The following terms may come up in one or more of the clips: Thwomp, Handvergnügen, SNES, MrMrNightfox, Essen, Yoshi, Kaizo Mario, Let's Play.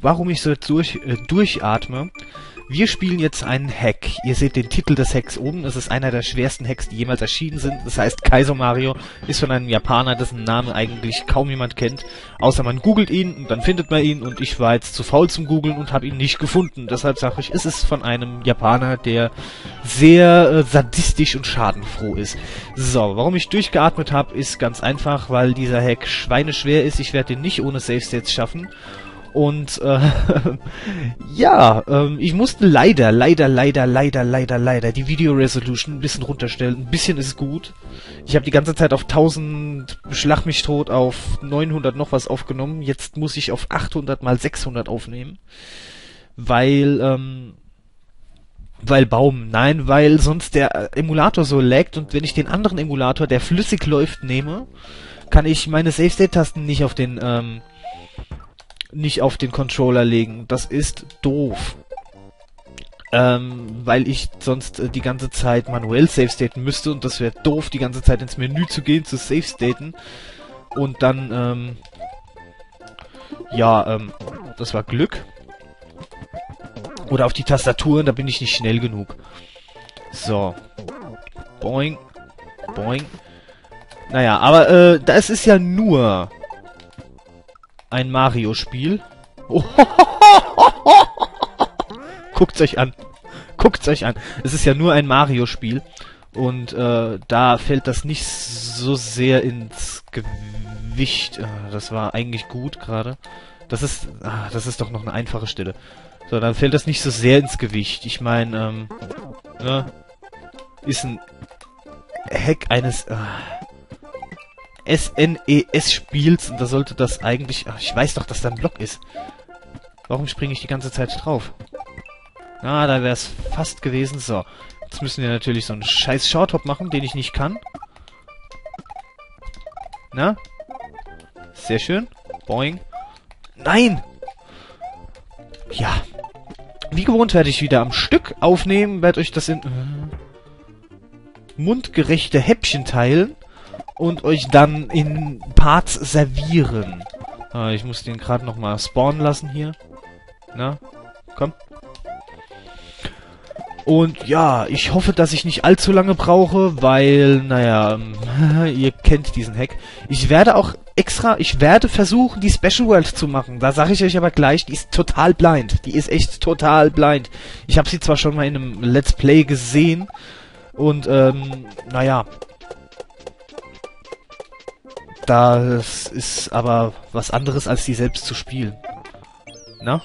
warum ich so durchatme. Wir spielen jetzt einen Hack. Ihr seht den Titel des Hacks oben. Es ist einer der schwersten Hacks, die jemals erschienen sind. Das heißt, Kaizo Mario ist von einem Japaner, dessen Namen eigentlich kaum jemand kennt. Außer man googelt ihn und dann findet man ihn. Und ich war jetzt zu faul zum Googeln und habe ihn nicht gefunden. Deshalb sage ich, es ist von einem Japaner, der sehr sadistisch und schadenfroh ist. So, warum ich durchgeatmet habe, ist ganz einfach, weil dieser Hack schweineschwer ist. Ich werde den nicht ohne Save-Sets schaffen. Und, ja, ich musste leider die Video-Resolution ein bisschen runterstellen. Ein bisschen ist gut. Ich habe die ganze Zeit auf 1000, schlag mich tot, auf 900 noch was aufgenommen. Jetzt muss ich auf 800 x 600 aufnehmen. Weil, weil sonst der Emulator so laggt. Und wenn ich den anderen Emulator, der flüssig läuft, nehme, kann ich meine Save-State-Tasten nicht auf den, Controller legen. Das ist doof. Weil ich sonst die ganze Zeit manuell save-staten müsste und das wäre doof, die ganze Zeit ins Menü zu gehen, zu save-staten und dann, das war Glück. Oder auf die Tastaturen, da bin ich nicht schnell genug. So. Boing. Boing. Naja, aber, das ist ja nur ein Mario-Spiel. Guckt's euch an. Guckt's euch an. Es ist ja nur ein Mario-Spiel. Und da fällt das nicht so sehr ins Gewicht. Das war eigentlich gut gerade. Das ist doch noch eine einfache Stelle. So, dann fällt das nicht so sehr ins Gewicht. Ich meine, ne? Ist ein Hack eines SNES-Spiels und da sollte das eigentlich... Ach, ich weiß doch, dass da ein Block ist. Warum springe ich die ganze Zeit drauf? Na, da wäre es fast gewesen. So, jetzt müssen wir natürlich so einen scheiß Shorthop machen, den ich nicht kann. Na? Sehr schön. Boing. Nein! Ja. Wie gewohnt werde ich wieder am Stück aufnehmen, werde euch das in mundgerechte Häppchen teilen und euch dann in Parts servieren. Ah, ich muss den gerade nochmal spawnen lassen hier. Na, komm. Und ja, ich hoffe, dass ich nicht allzu lange brauche, weil, naja, ihr kennt diesen Hack. Ich werde auch extra, ich werde versuchen, die Special World zu machen. Da sage ich euch aber gleich, die ist total blind. Die ist echt total blind. Ich habe sie zwar schon mal in einem Let's Play gesehen und, naja... Das ist aber was anderes, als die selbst zu spielen. Na?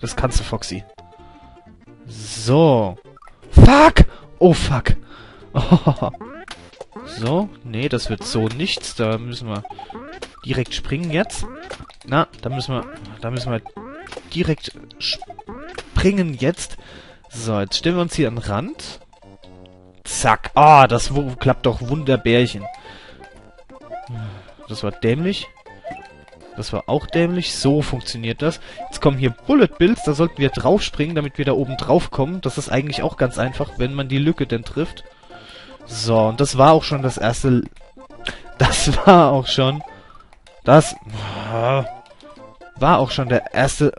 Das kannst du, Foxy. So. Fuck! Oh, fuck. Oh. So. Nee, das wird so nichts. Da müssen wir direkt springen jetzt. Na, da müssen wir direkt springen jetzt. So, jetzt stellen wir uns hier an den Rand. Zack. Ah, oh, das klappt doch wunderbärchen. Das war dämlich. Das war auch dämlich. So funktioniert das. Jetzt kommen hier Bullet Bills. Da sollten wir drauf springen, damit wir da oben drauf kommen. Das ist eigentlich auch ganz einfach, wenn man die Lücke denn trifft. So, und das war auch schon das erste... Das war auch schon der erste...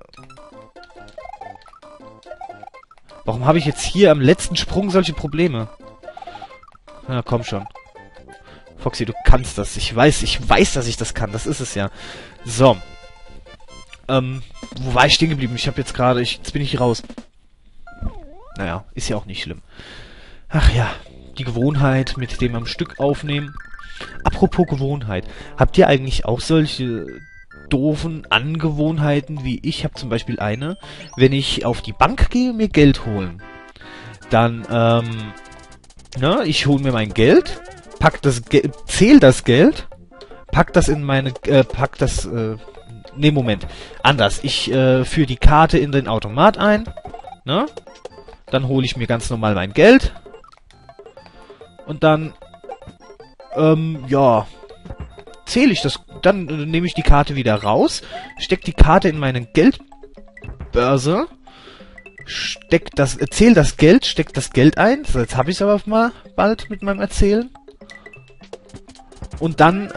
Warum habe ich jetzt hier am letzten Sprung solche Probleme? Na, komm schon. Foxy, du kannst das. Ich weiß, dass ich das kann. Das ist es ja. So. Wo war ich stehen geblieben? Ich habe jetzt gerade... Jetzt bin ich raus. Naja, ist ja auch nicht schlimm. Ach ja, die Gewohnheit mit dem am Stück aufnehmen. Apropos Gewohnheit. Habt ihr eigentlich auch solche doofen Angewohnheiten wie ich? Ich habe zum Beispiel eine. Wenn ich auf die Bank gehe, mir Geld holen. Dann, ne, ich hole mir mein Geld... zähl das Geld, pack das in meine, führe die Karte in den Automat ein, ne? Dann hole ich mir ganz normal mein Geld und dann, zähle ich das, dann nehme ich die Karte wieder raus, steck die Karte in meine Geldbörse, zähl das Geld, steck das Geld ein, so, jetzt habe ich es aber mal bald mit meinem Erzählen. Und dann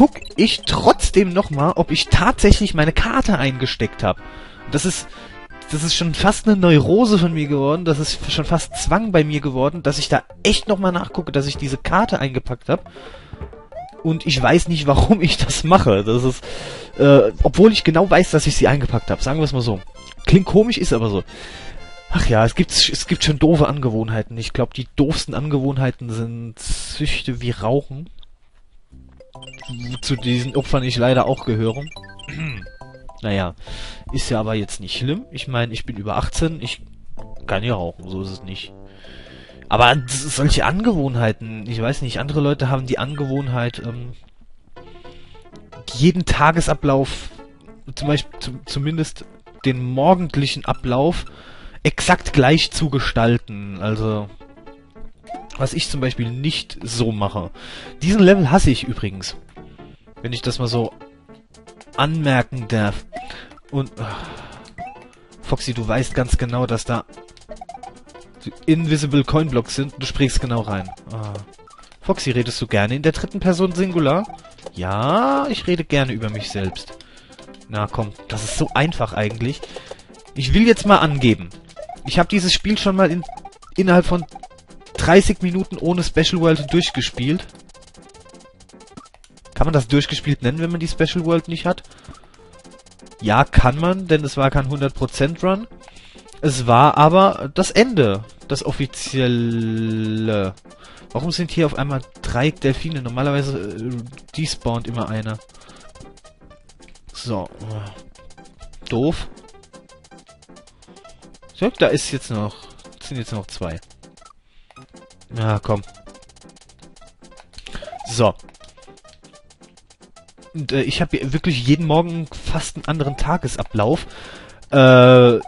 gucke ich trotzdem nochmal, ob ich tatsächlich meine Karte eingesteckt habe. Das ist schon fast eine Neurose von mir geworden, das ist schon fast Zwang bei mir geworden, dass ich da echt nochmal nachgucke, dass ich diese Karte eingepackt habe. Und ich weiß nicht, warum ich das mache. Das ist, obwohl ich genau weiß, dass ich sie eingepackt habe. Sagen wir es mal so. Klingt komisch, ist aber so. Ach ja, es gibt schon doofe Angewohnheiten. Ich glaube, die doofsten Angewohnheiten sind Süchte wie Rauchen. Zu diesen Opfern ich leider auch gehöre. Naja, ist ja aber jetzt nicht schlimm. Ich meine, ich bin über 18, ich kann ja rauchen, so ist es nicht. Aber solche Angewohnheiten, ich weiß nicht, andere Leute haben die Angewohnheit, jeden Tagesablauf, zum Beispiel zumindest den morgendlichen Ablauf, exakt gleich zu gestalten. Also, was ich zum Beispiel nicht so mache. Diesen Level hasse ich übrigens. Wenn ich das mal so anmerken darf. Und, Foxy, du weißt ganz genau, dass da Invisible Coinblocks sind und du springst genau rein. Ah. Foxy, redest du gerne in der dritten Person Singular? Ja, ich rede gerne über mich selbst. Na komm, das ist so einfach eigentlich. Ich will jetzt mal angeben. Ich habe dieses Spiel schon mal innerhalb von 30 Minuten ohne Special World durchgespielt. Kann man das durchgespielt nennen, wenn man die Special World nicht hat? Ja, kann man, denn es war kein 100% Run. Es war aber das Ende, das offizielle. Warum sind hier auf einmal 3 Delfine? Normalerweise despawnt immer einer. So. Doof. So, da ist jetzt noch. Sind jetzt noch 2. Na, komm. So. Und ich habe wirklich jeden Morgen fast einen anderen Tagesablauf.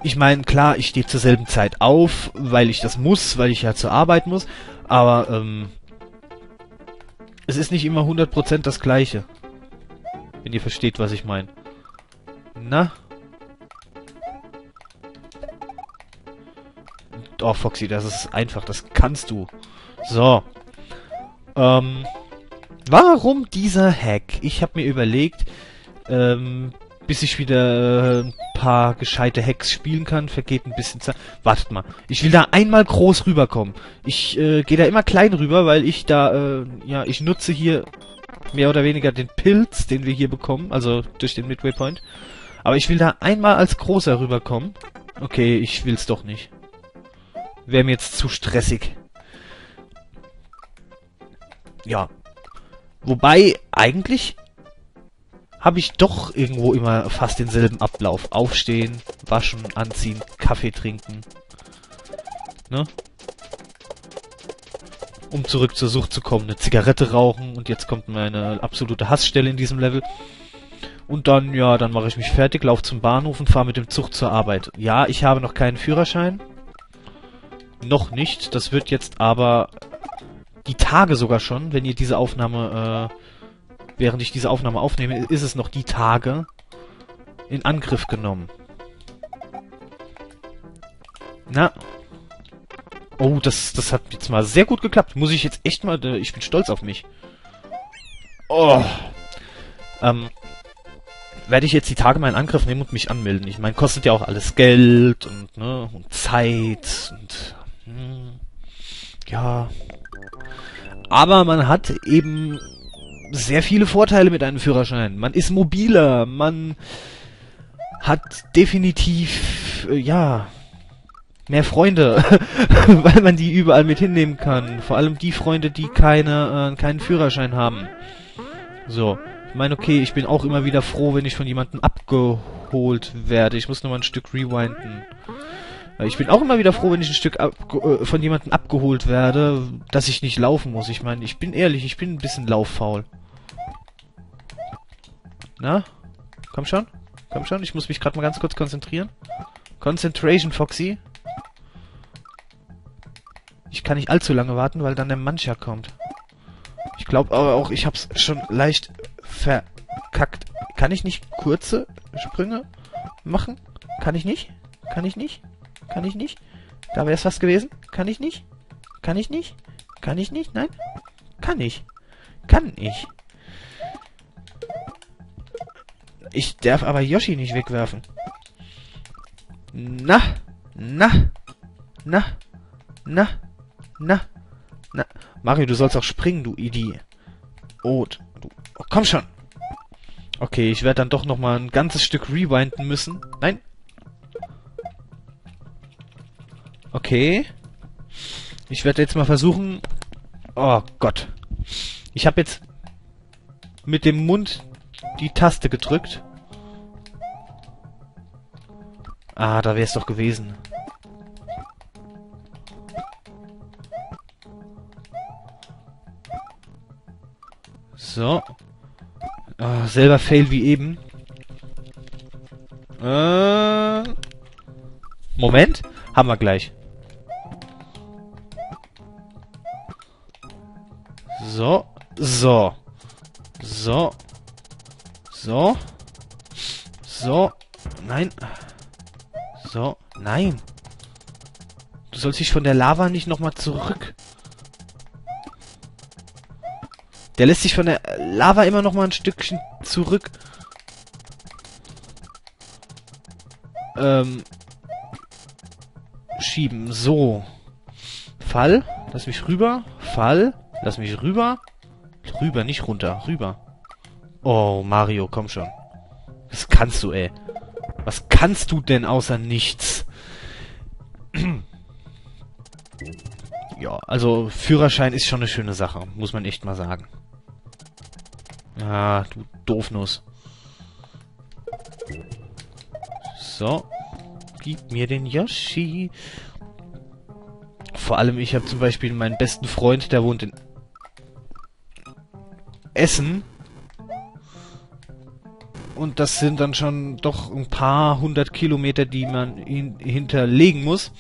Ich meine, klar, ich stehe zur selben Zeit auf, weil ich das muss, weil ich ja zur Arbeit muss, aber es ist nicht immer 100% das Gleiche. Wenn ihr versteht, was ich meine. Na? Oh, Foxy, das ist einfach, das kannst du. So. Warum dieser Hack? Ich habe mir überlegt, bis ich wieder ein paar gescheite Hacks spielen kann, vergeht ein bisschen Zeit. Wartet mal, ich will da einmal groß rüberkommen. Ich gehe da immer klein rüber, weil ich da, ja, ich nutze hier mehr oder weniger den Pilz, den wir hier bekommen, also durch den Midway Point. Aber ich will da einmal als großer rüberkommen. Okay, ich will's doch nicht. Wäre mir jetzt zu stressig. Ja. Wobei, eigentlich habe ich doch irgendwo immer fast denselben Ablauf. Aufstehen, waschen, anziehen, Kaffee trinken. Ne? Um zurück zur Sucht zu kommen, eine Zigarette rauchen. Und jetzt kommt meine absolute Hassstelle in diesem Level. Und dann, ja, dann mache ich mich fertig, laufe zum Bahnhof und fahre mit dem Zug zur Arbeit. Ja, ich habe noch keinen Führerschein. Noch nicht. Das wird jetzt aber die Tage sogar schon, wenn ihr diese Aufnahme, während ich diese Aufnahme aufnehme, ist es noch die Tage in Angriff genommen. Na. Oh, das hat jetzt mal sehr gut geklappt. Muss ich jetzt echt mal... Ich bin stolz auf mich. Oh. Werde ich jetzt die Tage mal in Angriff nehmen und mich anmelden. Ich meine, kostet ja auch alles Geld und, ne, und Zeit und... ja. Aber man hat eben... sehr viele Vorteile mit einem Führerschein. Man ist mobiler, man hat definitiv, ja, mehr Freunde, weil man die überall mit hinnehmen kann. Vor allem die Freunde, die keinen Führerschein haben. So, ich meine, okay, ich bin auch immer wieder froh, wenn ich von jemandem abgeholt werde. Ich muss nochmal ein Stück rewinden. Ich bin auch immer wieder froh, wenn ich ein Stück von jemandem abgeholt werde, dass ich nicht laufen muss. Ich meine, ich bin ehrlich, ich bin ein bisschen lauffaul. Na? Komm schon? Komm schon? Ich muss mich gerade mal ganz kurz konzentrieren. Concentration, Foxy. Ich kann nicht allzu lange warten, weil dann der Mancha kommt. Ich glaube aber auch, ich hab's schon leicht verkackt. Kann ich nicht kurze Sprünge machen? Kann ich nicht? Kann ich nicht? Kann ich nicht? Da wäre es was gewesen. Kann ich nicht? Kann ich nicht? Kann ich nicht? Nein? Kann ich? Kann ich? Ich darf aber Yoshi nicht wegwerfen. Na, na, na, na, na, na. Mario, du sollst auch springen, du Idiot. Oh, komm schon. Okay, ich werde dann doch nochmal ein ganzes Stück rewinden müssen. Nein. Okay. Ich werde jetzt mal versuchen... Oh Gott. Ich habe jetzt mit dem Mund die Taste gedrückt. Ah, da wäre es doch gewesen. So. Oh, selber Fail wie eben. Moment. Haben wir gleich. So. So. So. So. So. Nein. So. Nein. Du sollst dich von der Lava nicht nochmal zurück... Der lässt sich von der Lava immer nochmal ein Stückchen zurück. Schieben. So. Fall. Lass mich rüber. Fall. Lass mich rüber. Rüber, nicht runter. Rüber. Oh, Mario, komm schon. Was kannst du, ey? Was kannst du denn außer nichts? Ja, also Führerschein ist schon eine schöne Sache. Muss man echt mal sagen. Ah, du Doofnuss. So. Gib mir den Yoshi. Vor allem, ich habe zum Beispiel meinen besten Freund, der wohnt in Essen. Und das sind dann schon doch ein paar hundert Kilometer, die man hinterlegen muss.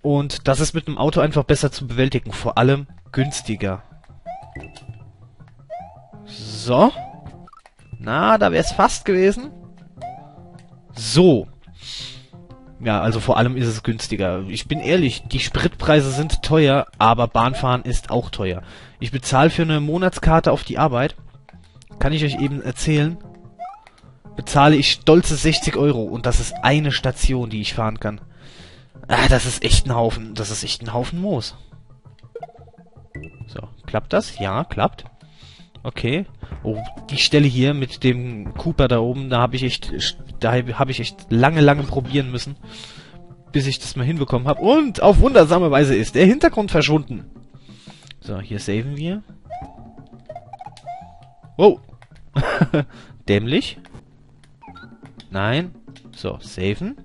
Und das ist mit einem Auto einfach besser zu bewältigen. Vor allem günstiger. So. Na, da wäre es fast gewesen. So. Ja, also vor allem ist es günstiger. Ich bin ehrlich, die Spritpreise sind teuer, aber Bahnfahren ist auch teuer. Ich bezahle für eine Monatskarte auf die Arbeit, kann ich euch eben erzählen, bezahle ich stolze 60 €. Und das ist eine Station, die ich fahren kann. Ah, das ist echt ein Haufen. Das ist echt ein Haufen Moos. So, klappt das? Ja, klappt. Okay. Oh, die Stelle hier mit dem Cooper da oben, da habe ich echt lange probieren müssen, bis ich das mal hinbekommen habe. Und auf wundersame Weise ist der Hintergrund verschwunden. So, hier saven wir. Wow. Dämlich. Nein. So, saven.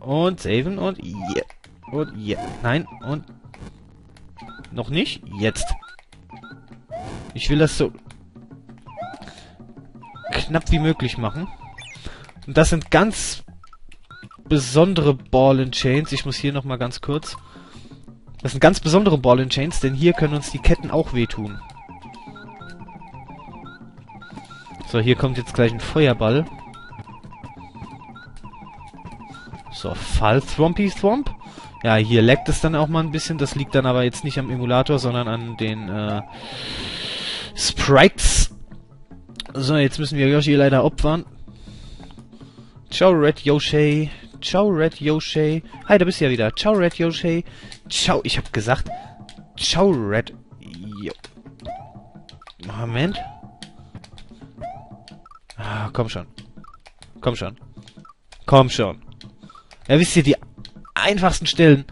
Und saven und yeah. Und yeah. Nein, und... Noch nicht? Jetzt. Ich will das so knapp wie möglich machen. Und das sind ganz besondere Ball and Chains. Ich muss hier nochmal ganz kurz... Das sind ganz besondere Ball and Chains, denn hier können uns die Ketten auch wehtun. So, hier kommt jetzt gleich ein Feuerball. So, Fall, Thwompy, Thwomp. Ja, hier laggt es dann auch mal ein bisschen. Das liegt dann aber jetzt nicht am Emulator, sondern an den Sprites. So, jetzt müssen wir Yoshi leider opfern. Ciao, Red Yoshi. Ciao, Red Yoshi. Hi, da bist du ja wieder. Ciao, Red Yoshi. Ciao, ich hab gesagt. Ciao, Red Yoshi. Moment. Ah, komm schon. Komm schon. Komm schon. Ja, wisst ihr, die einfachsten Stellen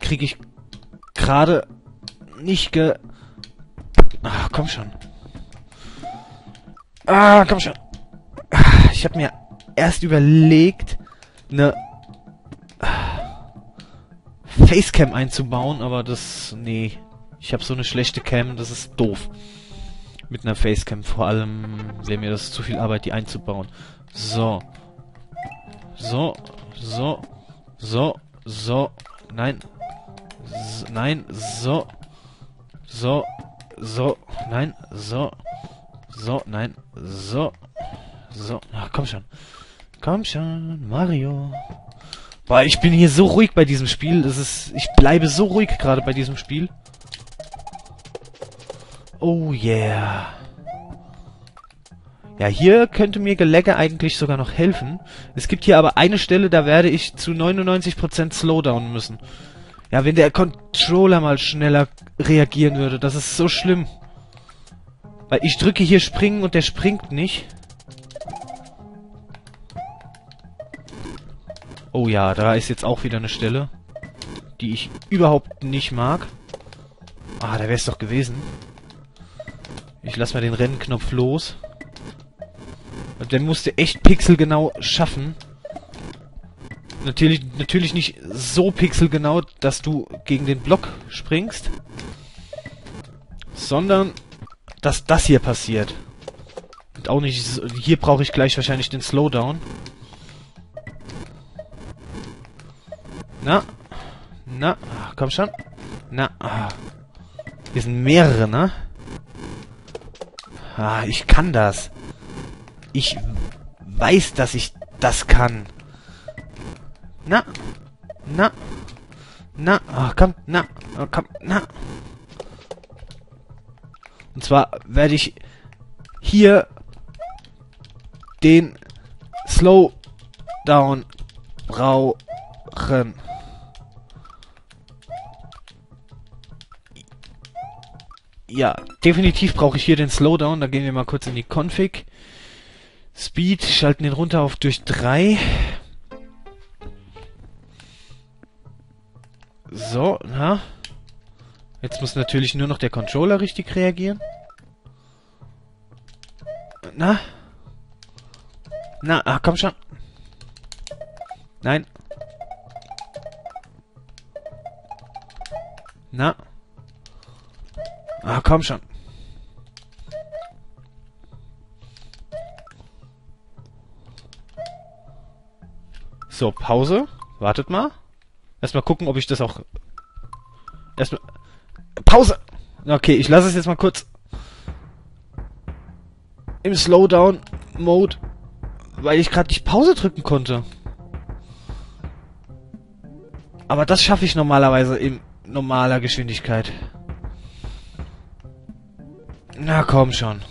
kriege ich gerade nicht ge... Ach, komm schon. Ah, komm schon. Ich habe mir erst überlegt, eine Facecam einzubauen, aber das... Nee. Ich habe so eine schlechte Cam, das ist doof. Mit einer Facecam vor allem wäre mir das zu viel Arbeit, die einzubauen. So. So. So, so, so, nein, so, nein, so, so, so, nein, so, so, nein, so, so. Ach, komm schon, Mario. Boah, ich bin hier so ruhig bei diesem Spiel. Das ist, ich bleibe so ruhig gerade bei diesem Spiel. Oh yeah. Ja, hier könnte mir Gelägge eigentlich sogar noch helfen. Es gibt hier aber eine Stelle, da werde ich zu 99% Slowdown müssen. Ja, wenn der Controller mal schneller reagieren würde. Das ist so schlimm. Weil ich drücke hier springen und der springt nicht. Oh ja, da ist jetzt auch wieder eine Stelle, die ich überhaupt nicht mag. Ah, da wäre es doch gewesen. Ich lasse mal den Rennknopf los. Und der musste echt pixelgenau schaffen. Natürlich nicht so pixelgenau, dass du gegen den Block springst. Sondern, dass das hier passiert. Und auch nicht... Hier brauche ich gleich wahrscheinlich den Slowdown. Na? Na? Komm schon. Na? Hier sind mehrere, ne? Ah, ich kann das. Ich weiß, dass ich das kann. Na, na, na, oh, komm, na, oh, komm, na. Und zwar werde ich hier den Slowdown brauchen. Ja, definitiv brauche ich hier den Slowdown. Da gehen wir mal kurz in die Config. Speed, schalten den runter auf durch 3. So, na. Jetzt muss natürlich nur noch der Controller richtig reagieren. Na? Na, ah, komm schon. Nein. Na. Ah, komm schon. So, Pause. Wartet mal. Erstmal gucken, ob ich das auch... Erstmal... Pause! Okay, ich lasse es jetzt mal kurz... im Slowdown-Mode, weil ich gerade nicht Pause drücken konnte. Aber das schaffe ich normalerweise in normaler Geschwindigkeit. Na, komm schon.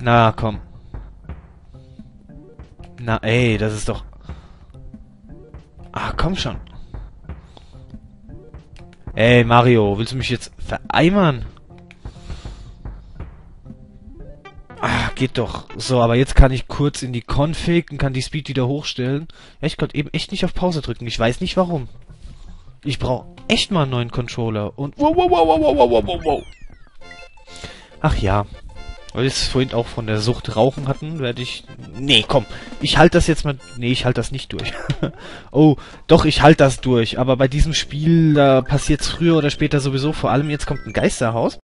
Na, komm. Na, ey, das ist doch... Ah, komm schon. Ey, Mario, willst du mich jetzt vereimern? Ah, geht doch. So, aber jetzt kann ich kurz in die Config und kann die Speed wieder hochstellen. Ja, ich konnte eben echt nicht auf Pause drücken. Ich weiß nicht, warum. Ich brauche echt mal einen neuen Controller. Und... Wow, wow, wow, wow, wow, wow, wow. Ach ja. Weil wir es vorhin auch von der Sucht rauchen hatten, werde ich... Nee, komm. Ich halte das jetzt mal... Nee, ich halte das nicht durch. Oh, doch, ich halte das durch. Aber bei diesem Spiel, da passiert es früher oder später sowieso. Vor allem jetzt kommt ein Geisterhaus.